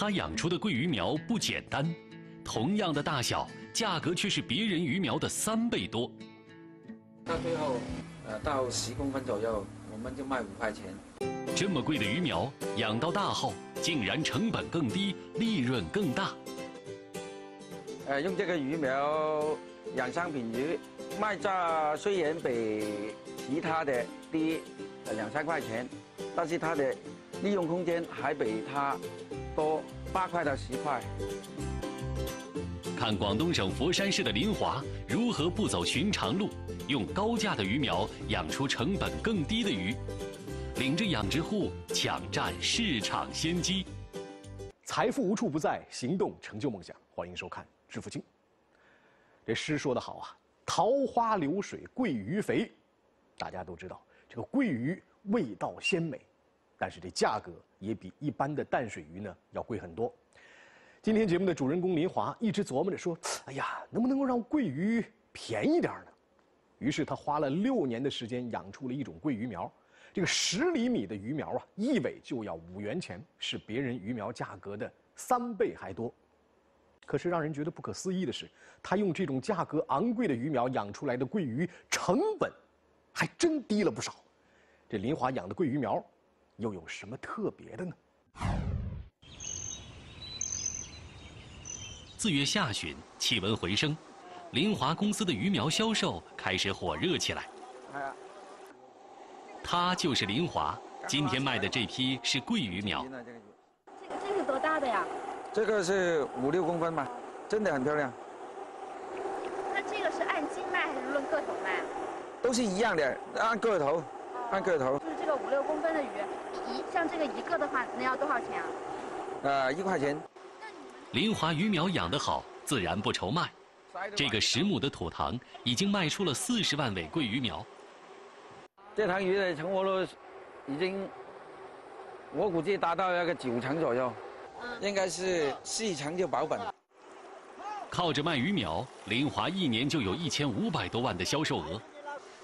他养出的桂鱼苗不简单，同样的大小，价格却是别人鱼苗的3倍多。到最后，到10公分左右，我们就卖5块钱。这么贵的鱼苗，养到大后，竟然成本更低，利润更大。用这个鱼苗养商品鱼，卖价虽然比其他的低2、3块钱，但是它的利用空间还比它多8块到10块。看广东省佛山市的林华如何不走寻常路，用高价的鱼苗养出成本更低的鱼，领着养殖户抢占市场先机。财富无处不在，行动成就梦想。欢迎收看《致富经》。这诗说得好啊，“桃花流水桂鱼肥”，大家都知道，这个桂鱼味道鲜美，但是这价格也比一般的淡水鱼呢要贵很多。今天节目的主人公林华一直琢磨着说：“哎呀，能不能够让桂鱼便宜点呢？”于是他花了6年的时间养出了一种桂鱼苗。这个10厘米的鱼苗啊，一尾就要5元钱，是别人鱼苗价格的3倍还多。可是让人觉得不可思议的是，他用这种价格昂贵的鱼苗养出来的桂鱼，成本还真低了不少。这林华养的桂鱼苗，又有什么特别的呢？4月下旬，气温回升，林华公司的鱼苗销售开始火热起来。他就是林华，今天卖的这批是桂鱼苗。这个多大的呀？这个是5、6公分吧，真的很漂亮。那这个是按斤卖还是论个头卖？都是一样的，按个头，按个头。就是这个5、6公分的鱼，像这个一个的话，能要多少钱啊？1块钱。林华鱼苗养得好，自然不愁卖。这个10亩的土塘已经卖出了40万尾桂鱼苗。这塘鱼的成活率已经，我估计达到一个9成左右，应该是4成就保本。靠着卖鱼苗，林华一年就有1500多万的销售额。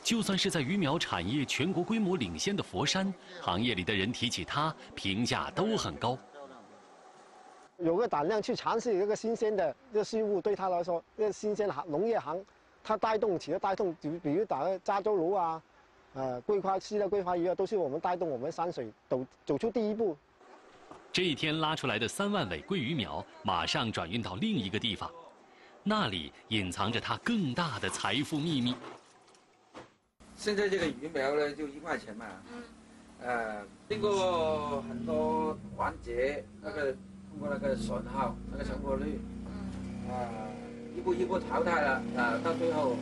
就算是在鱼苗产业全国规模领先的佛山，行业里的人提起它，评价都很高。有个胆量去尝试一个新鲜的事物，对他来说，这新鲜行农业行，它带动，比如打个加州炉啊。桂花溪的桂花鱼啊，都是我们带动我们山水走出第一步。这一天拉出来的3万尾桂鱼苗，马上转运到另一个地方，那里隐藏着它更大的财富秘密。现在这个鱼苗呢，就1块钱嘛。经过很多环节，通过那个损耗、那个成活率，一步一步淘汰了，到最后，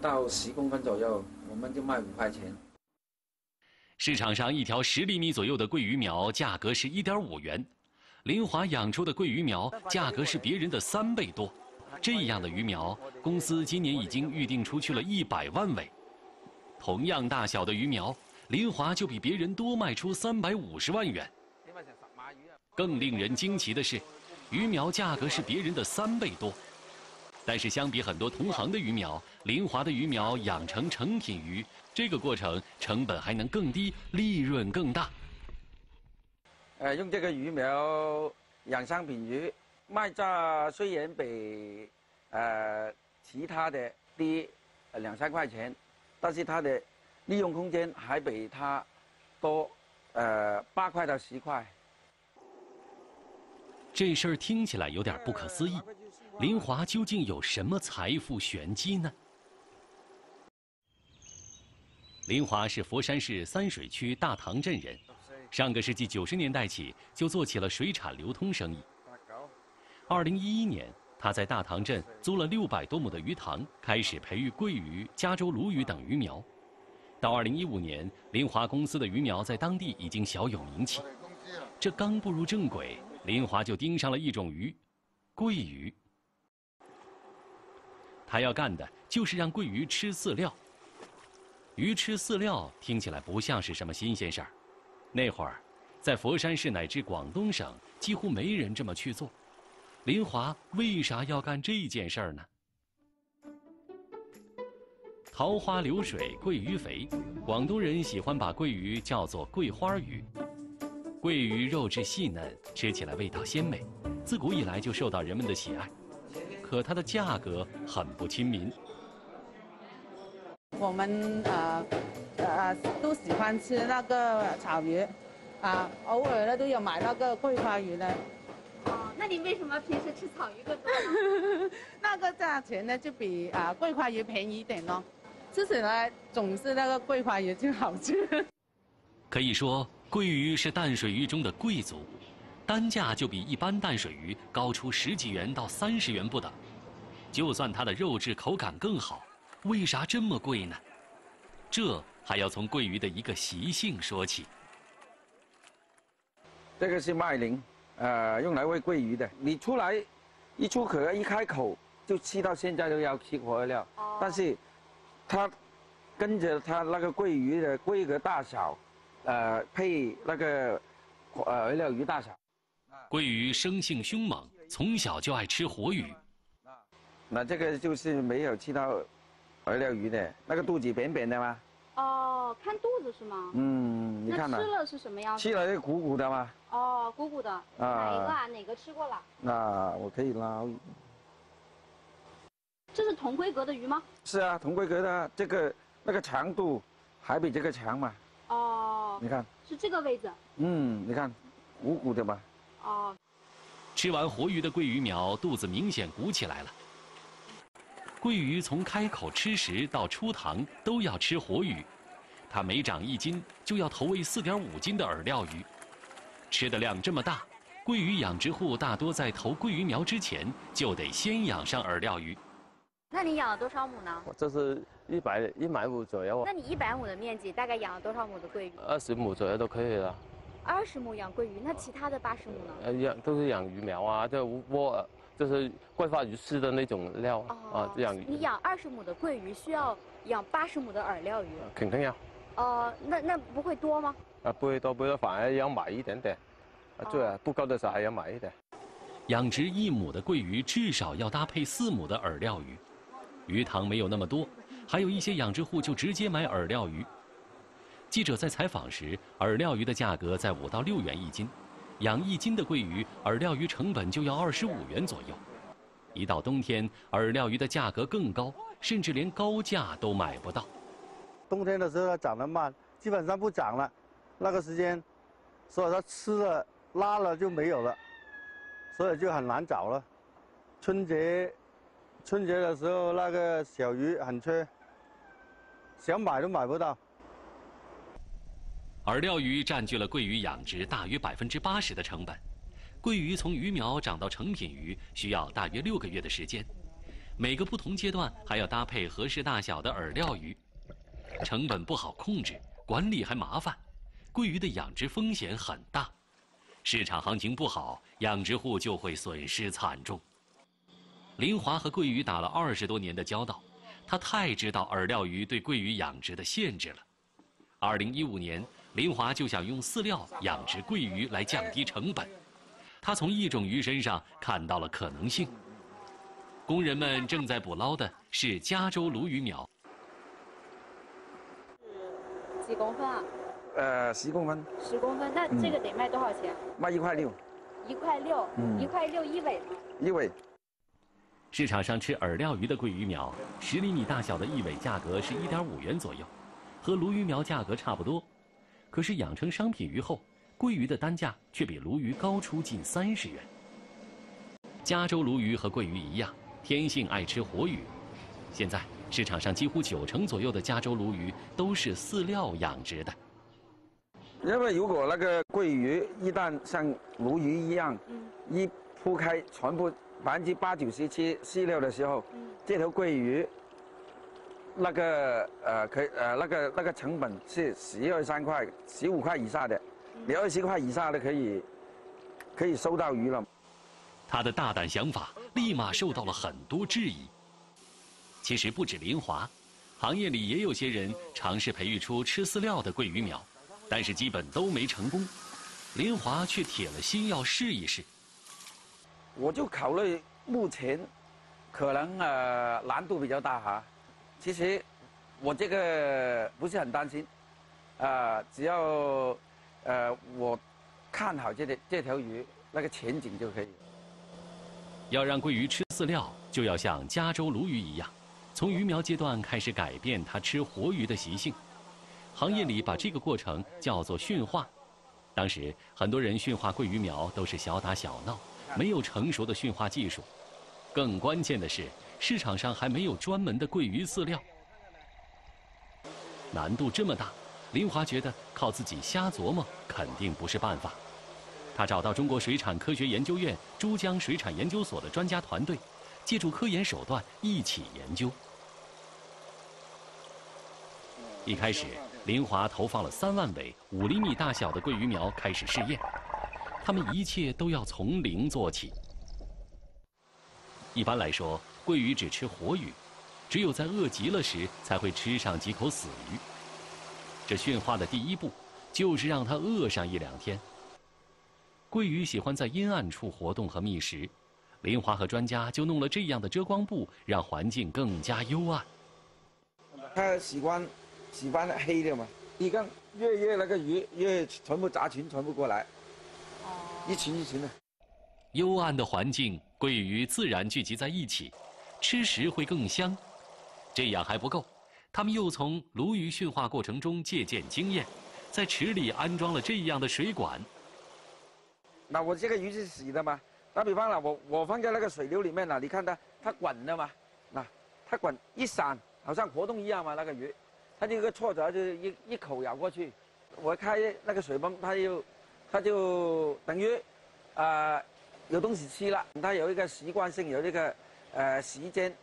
到10公分左右。我们就卖5块钱。市场上一条10厘米左右的桂鱼苗价格是1.5元，林华养出的桂鱼苗价格是别人的3倍多。这样的鱼苗，公司今年已经预定出去了100万尾。同样大小的鱼苗，林华就比别人多卖出350万元。更令人惊奇的是，鱼苗价格是别人的3倍多。但是相比很多同行的鱼苗，林华的鱼苗养成成品鱼，这个过程成本还能更低，利润更大。用这个鱼苗养商品鱼，卖价虽然比其他的低2、3块钱，但是它的利用空间还比它多8块到10块。这事儿听起来有点不可思议。林华究竟有什么财富玄机呢？林华是佛山市三水区大塘镇人，上个世纪90年代起就做起了水产流通生意。2011年，他在大塘镇租了600多亩的鱼塘，开始培育桂鱼、加州鲈鱼等鱼苗。到2015年，林华公司的鱼苗在当地已经小有名气。这刚步入正轨，林华就盯上了一种鱼——桂鱼。他要干的就是让桂鱼吃饲料。鱼吃饲料听起来不像是什么新鲜事儿，那会儿，在佛山市乃至广东省几乎没人这么去做。林华为啥要干这件事儿呢？桃花流水桂鱼肥，广东人喜欢把桂鱼叫做桂花鱼。鲑鱼肉质细嫩，吃起来味道鲜美，自古以来就受到人们的喜爱。可它的价格很不亲民。我们都喜欢吃那个草鱼，偶尔呢都有买那个桂花鱼呢。 那你为什么平时吃草鱼更多呢？那个价钱呢，就比桂花鱼便宜一点咯。吃起来总是那个桂花鱼最好吃。可以说，鲑鱼是淡水鱼中的贵族，单价就比一般淡水鱼高出10几元到30元不等。就算它的肉质口感更好，为啥这么贵呢？这还要从鲑鱼的一个习性说起。这个是麦林。 用来喂桂鱼的，你出来一出壳一开口就吃到现在都要吃活料，但是它跟着它那个桂鱼的规格大小，配那个饵料鱼大小。桂鱼生性凶猛，从小就爱吃活鱼。那这个就是没有吃到饵料鱼的，那个肚子扁扁的吗？哦，看肚子是吗？嗯，你看呢？吃了是什么样子？吃了是鼓鼓的吗？ 哦，鼓鼓的，哪一个啊？哪个吃过了？那我可以拉。这是同规格的鱼吗？是啊，同规格的，这个那个长度还比这个长嘛。哦。你看。是这个位置。嗯，你看，鼓鼓的嘛。哦。吃完活鱼的桂鱼苗，肚子明显鼓起来了。桂鱼从开口吃食到出塘都要吃活鱼，它每长1斤就要投喂4.5斤的饵料鱼。 吃的量这么大，桂鱼养殖户大多在投桂鱼苗之前就得先养上饵料鱼。那你养了多少亩呢？这是100亩左右。那你100亩的面积大概养了多少亩的桂鱼？20亩左右都可以了。20亩养桂鱼，那其他的80亩呢？都是养鱼苗啊，这无窝就是桂花鱼吃的那种料啊，养鱼。你养20亩的桂鱼需要养80亩的饵料鱼？肯定要。那不会多吗？ 不会多，反而要买一点点，对，不够的时候还要买一点。养殖1亩的桂鱼至少要搭配4亩的饵料鱼，鱼塘没有那么多，还有一些养殖户就直接买饵料鱼。记者在采访时，饵料鱼的价格在5到6元一斤，养1斤的桂鱼，饵料鱼成本就要25元左右。一到冬天，饵料鱼的价格更高，甚至连高价都买不到。冬天的时候它长得慢，基本上不长了。 那个时间，所以它吃了拉了就没有了，所以就很难找了。春节的时候那个小鱼很缺，想买都买不到。饵料鱼占据了桂鱼养殖大约80%的成本，桂鱼从鱼苗长到成品鱼需要大约6个月的时间，每个不同阶段还要搭配合适大小的饵料鱼，成本不好控制，管理还麻烦。 桂鱼的养殖风险很大，市场行情不好，养殖户就会损失惨重。林华和桂鱼打了20多年的交道，他太知道饵料鱼对桂鱼养殖的限制了。2015年，林华就想用饲料养殖桂鱼来降低成本，他从一种鱼身上看到了可能性。工人们正在捕捞的是加州鲈鱼苗，几公分啊？ 10公分。10公分，那这个得卖多少钱？卖1.6块。1.6块，1.6块一尾吗？一尾。市场上吃饵料鱼的桂鱼苗，10厘米大小的一尾价格是1.5元左右，和鲈鱼苗价格差不多。可是养成商品鱼后，桂鱼的单价却比鲈鱼高出近30元。加州鲈鱼和桂鱼一样，天性爱吃活鱼。现在市场上几乎90%左右的加州鲈鱼都是饲料养殖的。 因为如果那个桂鱼一旦像鲈鱼一样，一铺开全部80%、90%吃饲料的时候，这条桂鱼那个那个成本是12、13块、15块以下的，你20块以下的可以收到鱼了。他的大胆想法立马受到了很多质疑。其实不止林华，行业里也有些人尝试培育出吃饲料的桂鱼苗。 但是基本都没成功，林华却铁了心要试一试。我就考虑目前可能难度比较大哈，其实我这个不是很担心，只要我看好这条鱼那个前景就可以。要让鲑鱼吃饲料，就要像加州鲈鱼一样，从鱼苗阶段开始改变它吃活鱼的习性。行业里把这个过程叫做驯化。当时很多人驯化鲑鱼苗都是小打小闹，没有成熟的驯化技术。更关键的是，市场上还没有专门的鲑鱼饲料。难度这么大，林华觉得靠自己瞎琢磨肯定不是办法。 他找到中国水产科学研究院珠江水产研究所的专家团队，借助科研手段一起研究。一开始，林华投放了3万尾5厘米大小的鲑鱼苗开始试验，他们一切都要从零做起。一般来说，鲑鱼只吃活鱼，只有在饿极了时才会吃上几口死鱼。这驯化的第一步，就是让它饿上1、2天。 鲑鱼喜欢在阴暗处活动和觅食，林华和专家就弄了这样的遮光布，让环境更加幽暗。它喜欢黑的嘛，你看越那个鱼越全部杂群全部过来，一群的。幽暗的环境，鲑鱼自然聚集在一起，吃食会更香。这样还不够，他们又从鲈鱼驯化过程中借鉴经验，在池里安装了这样的水管。 那我这个鱼是死的嘛？打比方了，我放在那个水流里面了，你看它滚的嘛，那它滚一闪，好像活动一样嘛，那个鱼，它这个挫折就一口咬过去，我开那个水泵，它就等于，有东西吃了，它有一个习惯性，有一个时间，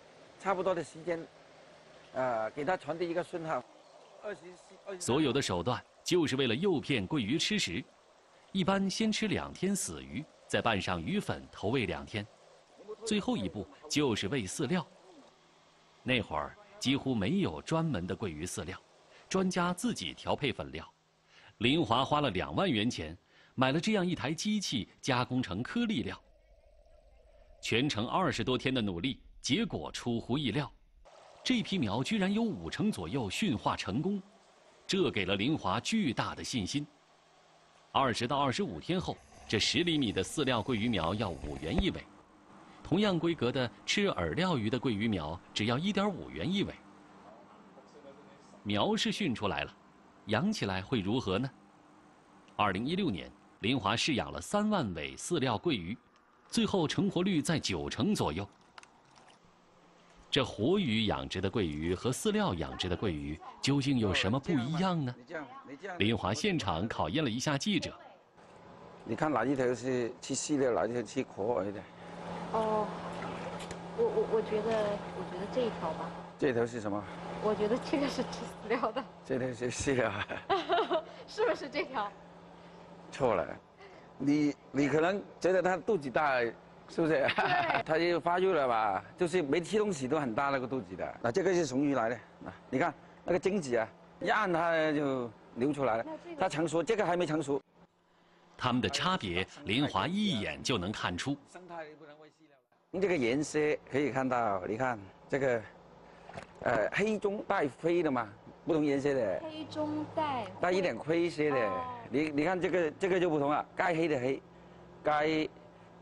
差不多的时间，给它传递一个讯号。所有的手段就是为了诱骗鲑鱼吃食。 一般先吃2天死鱼，再拌上鱼粉投喂2天，最后一步就是喂饲料。那会儿几乎没有专门的鲑鱼饲料，专家自己调配粉料。林华花了2万元钱，买了这样一台机器，加工成颗粒料。全程20多天的努力，结果出乎意料，这批苗居然有50%左右驯化成功，这给了林华巨大的信心。 20到25天后，这10厘米的饲料鲑鱼苗要5元1尾，同样规格的吃饵料鱼的鲑鱼苗只要1.5元1尾。苗是驯出来了，养起来会如何呢？2016年，林华试养了3万尾饲料鲑鱼，最后成活率在90%左右。这活鱼养殖的鲑鱼和饲料养殖的鲑鱼究竟有什么不一样呢？林华现场考验了一下记者。你看哪一条是吃饲料，哪一条吃活饵的？哦，我觉得这一条吧。这条是什么？我觉得这个是吃饲料的。这条是饲料。是不是这条？错了，你可能觉得它肚子大。 是不是？它又发育了吧？就是没吃东西都很大那个肚子的。那这个是雄鱼来的，那你看那个精子啊，一按它就流出来了。它成熟，这个还没成熟。它们的差别，林华一眼就能看出。生态不能喂饲料。从这个颜色可以看到，你看这个，黑中带灰的嘛，不同颜色的。黑中带一点灰色的，哦、你看这个就不同了，该黑的黑，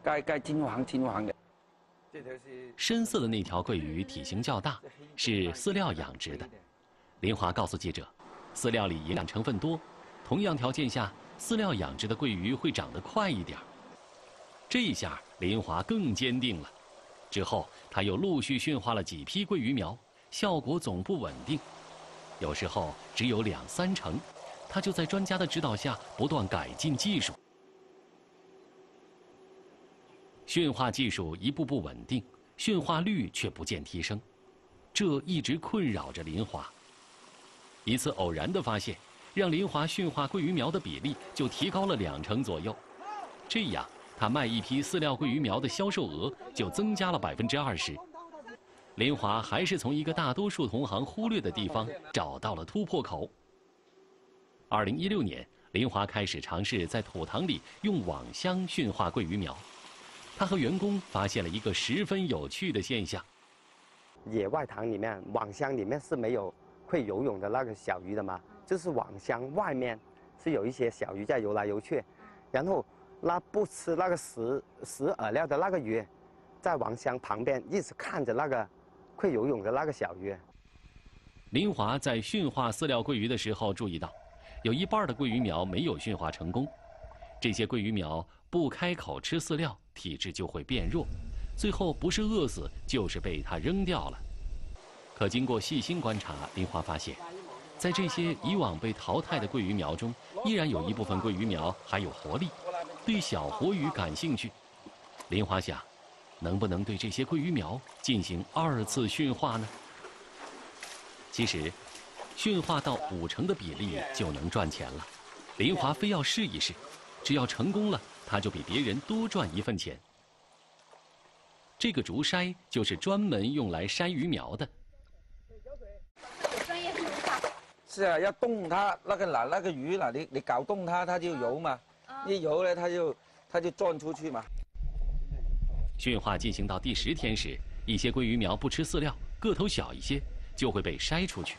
该金黄的，深色的那条鲑鱼体型较大，是饲料养殖的。林华告诉记者，饲料里营养成分多，同样条件下，饲料养殖的鲑鱼会长得快一点。这一下林华更坚定了。之后他又陆续驯化了几批鲑鱼苗，效果总不稳定，有时候只有2、3成。他就在专家的指导下不断改进技术。 驯化技术一步步稳定，驯化率却不见提升，这一直困扰着林华。一次偶然的发现，让林华驯化鲑鱼苗的比例就提高了2成左右，这样他卖一批饲料鲑鱼苗的销售额就增加了20%。林华还是从一个大多数同行忽略的地方找到了突破口。2016年，林华开始尝试在土塘里用网箱驯化鲑鱼苗。 他和员工发现了一个十分有趣的现象：野外塘里面网箱里面是没有会游泳的那个小鱼的嘛，就是网箱外面是有一些小鱼在游来游去，然后那不吃那个食饵料的那个鱼，在王箱旁边一直看着那个会游泳的那个小鱼。林华在驯化饲料桂鱼的时候注意到，有一半的桂鱼苗没有驯化成功。这些桂鱼苗不开口吃饲料，体质就会变弱，最后不是饿死就是被它扔掉了。可经过细心观察，林华发现，在这些以往被淘汰的桂鱼苗中，依然有一部分桂鱼苗还有活力，对小活鱼感兴趣。林华想，能不能对这些桂鱼苗进行二次驯化呢？其实，驯化到50%的比例就能赚钱了。林华非要试一试，只要成功了，他就比别人多赚一份钱。这个竹筛就是专门用来筛鱼苗的。专业评价。是啊，要动它那个那个鱼啦，你搞动它，它就游嘛，一游呢，它就钻出去嘛。驯化进行到第10天时，一些鲑鱼苗不吃饲料，个头小一些，就会被筛出去。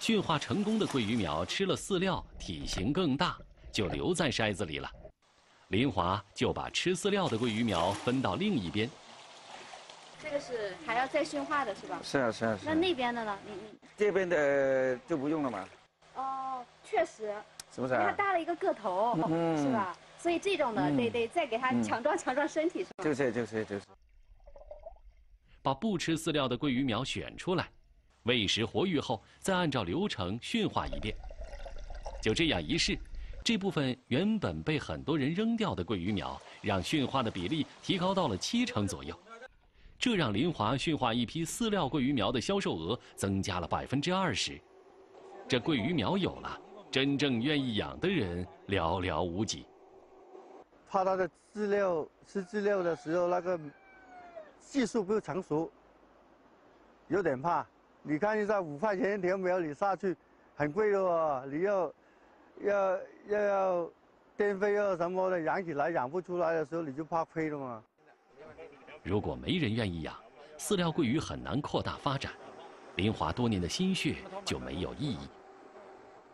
驯化成功的桂鱼苗吃了饲料，体型更大，就留在筛子里了。林华就把吃饲料的桂鱼苗分到另一边。这个是还要再驯化的是吧？是啊，是啊。是啊。那边的呢？你这边的就不用了嘛？哦，确实。是不是？因为它搭了一个个头，是吧？所以这种呢，得再给它强壮身体，是吧？就是。把不吃饲料的桂鱼苗选出来。喂食活育后，再按照流程驯化一遍。就这样一试，这部分原本被很多人扔掉的桂鱼苗，让驯化的比例提高到了70%左右。这让林华驯化一批饲料桂鱼苗的销售额增加了20%。这桂鱼苗有了，真正愿意养的人寥寥无几。怕它的饲料吃饲料的时候，那个技术不成熟，有点怕。你看一下5块钱一条苗，你下去很贵的哦，你要电费要什么的，养起来养不出来的时候，你就怕亏了嘛。如果没人愿意养，饲料桂鱼很难扩大发展，林华多年的心血就没有意义。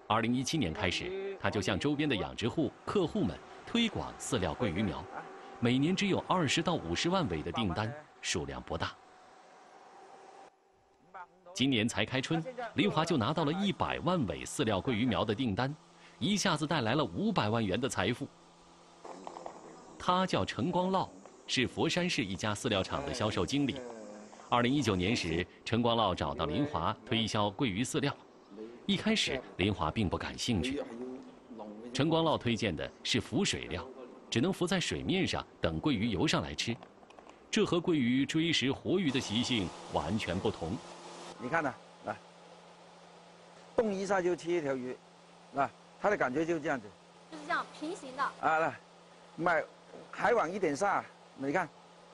2017年开始，他就向周边的养殖户、客户们推广饲料桂鱼苗，每年只有20到50万尾的订单，数量不大。今年才开春，林华就拿到了100万尾饲料桂鱼苗的订单，一下子带来了500万元的财富。他叫陈光洱，是佛山市一家饲料厂的销售经理。2019年时，陈光洱找到林华推销桂鱼饲料，一开始林华并不感兴趣。陈光洱推荐的是浮水料，只能浮在水面上等桂鱼游上来吃，这和桂鱼追食活鱼的习性完全不同。你看呐，来，动一下就吃一条鱼，啊，它的感觉就是这样子，就是这样平行的啊，来，买，还往一点下，你看，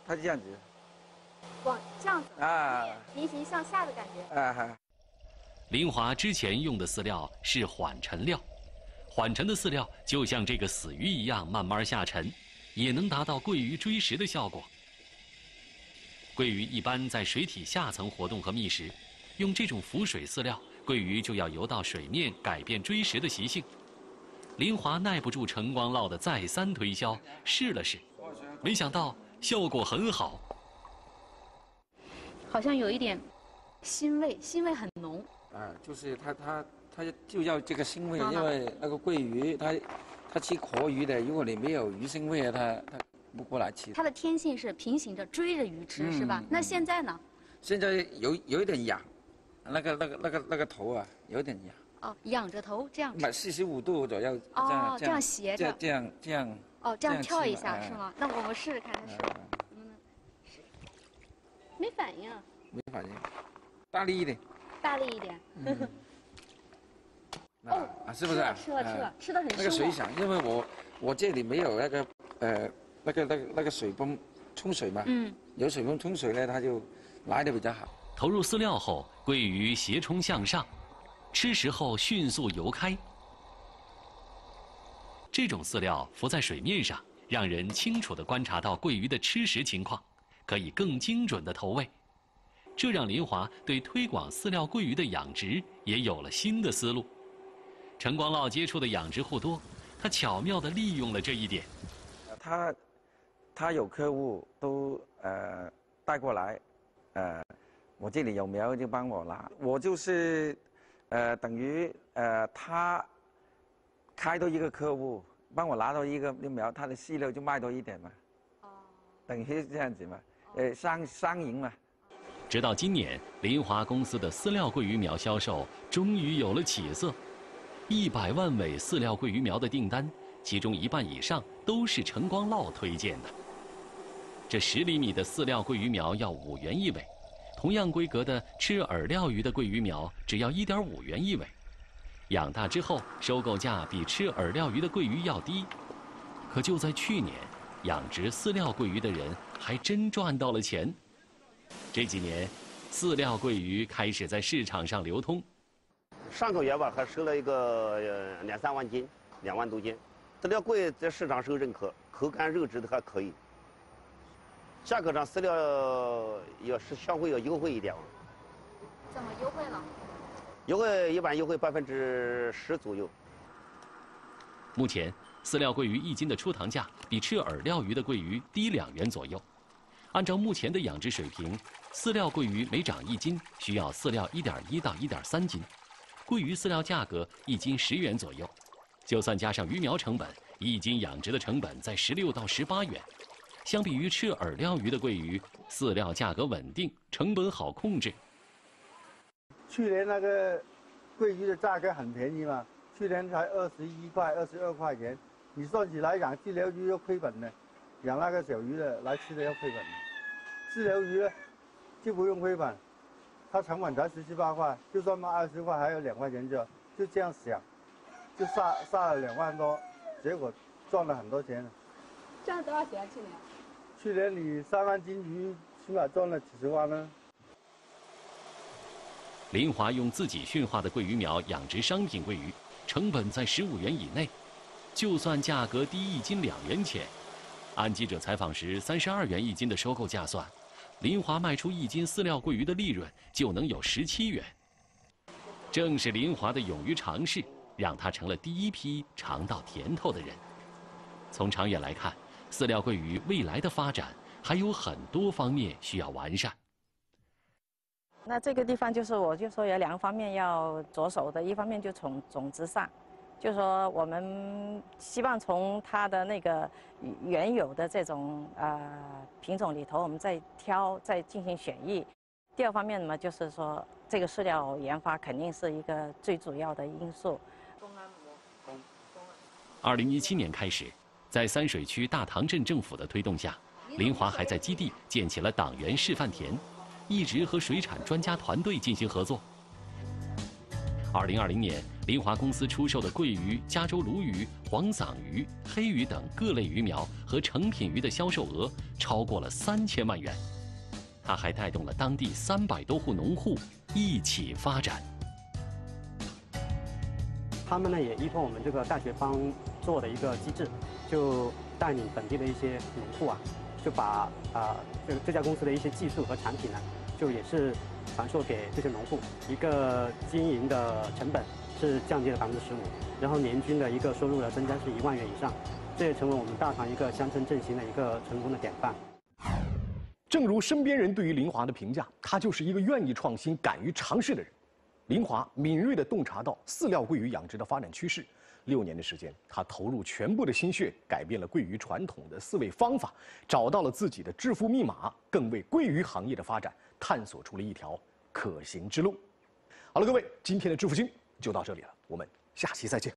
它就这样子，往这样子啊，平行向下的感觉。啊，林华之前用的饲料是缓沉料，缓沉的饲料就像这个死鱼一样慢慢下沉，也能达到桂鱼追食的效果。桂鱼一般在水体下层活动和觅食。用这种浮水饲料，桂鱼就要游到水面，改变追食的习性。林华耐不住陈光洱的再三推销，试了试，没想到效果很好。好像有一点腥味，腥味很浓。啊，就是它就要这个腥味，因为那个桂鱼它吃活鱼的，如果你没有鱼腥味啊，它不过来吃。它的天性是平行着追着鱼吃，是吧？那现在呢？现在有一点痒。那个头啊，有点痒。哦，仰着头这样。45度左右。哦，这样斜着。这样。哦，这样跳一下是吗？那我们试试看，它是没反应。没反应，大力一点。大力一点。哦，是不是？吃了很。那个水响，因为我这里没有那个那个水泵冲水嘛。有水泵冲水呢，它就来的比较好。投入饲料后，桂鱼斜冲向上，吃食后迅速游开。这种饲料浮在水面上，让人清楚地观察到桂鱼的吃食情况，可以更精准地投喂。这让林华对推广饲料桂鱼的养殖也有了新的思路。陈光洱接触的养殖户多，他巧妙地利用了这一点。他有客户都带过来，我这里有苗就帮我拿，我就是等于他开到一个客户帮我拿到一个苗，他的饲料就卖多一点嘛，等于这样子嘛，双赢嘛。 直到今年，林华公司的饲料桂鱼苗销售终于有了起色，100万尾饲料桂鱼苗的订单，其中一半以上都是陈光洱推荐的。这10厘米的饲料桂鱼苗要5元1尾，同样规格的吃饵料鱼的桂鱼苗只要1.5元1尾，养大之后收购价比吃饵料鱼的桂鱼要低。可就在去年，养殖饲料桂鱼的人还真赚到了钱。 这几年，饲料桂鱼开始在市场上流通。上个月吧，还收了一个2、3万斤，2万多斤。饲料桂在市场受认可，口感肉质的还可以。价格上饲料要是相对要优惠一点。怎么优惠了？优惠一般优惠10%左右。目前，饲料桂鱼1斤的出塘价比吃饵料鱼的桂鱼低2元左右。 按照目前的养殖水平，饲料桂鱼每长1斤需要饲料1.1到1.3斤，桂鱼饲料价格1斤10元左右，就算加上鱼苗成本，1斤养殖的成本在16到18元。相比于吃饵料鱼的桂鱼，饲料价格稳定，成本好控制。去年那个桂鱼的价格很便宜嘛，去年才21块、22块钱，你算起来养这条鱼要亏本的。 养那个小鱼的来吃的要亏本，饲料鱼呢就不用亏本，它成本才17、18块，就算卖20块还有2块钱就这样想，就下了2万多，结果赚了很多钱。赚了多少钱去年？去年你3万斤鱼起码赚了几十万呢。林华用自己驯化的桂鱼苗养殖商品桂鱼，成本在15元以内，就算价格低1斤2元钱。 按记者采访时32元1斤的收购价算，林华卖出1斤饲料桂鱼的利润就能有17元。正是林华的勇于尝试，让他成了第一批尝到甜头的人。从长远来看，饲料桂鱼未来的发展还有很多方面需要完善。那这个地方就是我就说有2方面要着手的，一方面就从种子上。 就说我们希望从它的那个原有的这种品种里头，我们再挑，再进行选育。第二方面嘛，就是说这个饲料研发肯定是一个最主要的因素。2017年开始，在三水区大塘镇政府的推动下，林华还在基地建起了党员示范田，一直和水产专家团队进行合作。 2020年，林华公司出售的桂鱼、加州鲈鱼、黄嗓鱼、黑鱼等各类鱼苗和成品鱼的销售额超过了3000万元。它还带动了当地300多户农户一起发展。他们呢也依托我们这个大学方做的一个机制，就带领本地的一些农户啊，就把这家公司的一些技术和产品呢，就也是。 传授给这些农户，一个经营的成本是降低了15%，然后年均的一个收入的增加是1万元以上，这也成为我们大唐一个乡村振兴的一个成功的典范。正如身边人对于林华的评价，他就是一个愿意创新、敢于尝试的人。林华敏锐地洞察到饲料桂鱼养殖的发展趋势，6年的时间，他投入全部的心血，改变了桂鱼传统的饲喂方法，找到了自己的致富密码，更为桂鱼行业的发展。 探索出了一条可行之路。好了，各位，今天的致富经就到这里了，我们下期再见。